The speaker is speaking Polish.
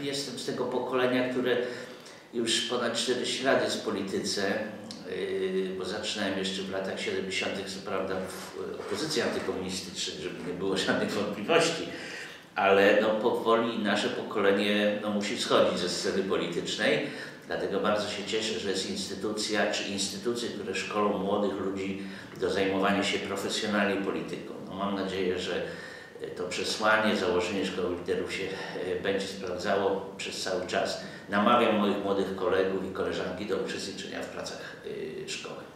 jestem z tego pokolenia, które już ponad 40 lat jest w polityce, bo zaczynałem jeszcze w latach 70. co prawda w opozycji antykomunistycznej, żeby nie było żadnych wątpliwości, ale no, powoli nasze pokolenie no, musi schodzić ze sceny politycznej. Dlatego bardzo się cieszę, że jest instytucja, czy instytucje, które szkolą młodych ludzi do zajmowania się profesjonalnie polityką. No, mam nadzieję, że to przesłanie, założenie Szkoły Liderów się będzie sprawdzało przez cały czas. Namawiam moich młodych kolegów i koleżanki do uczestniczenia w pracach szkoły.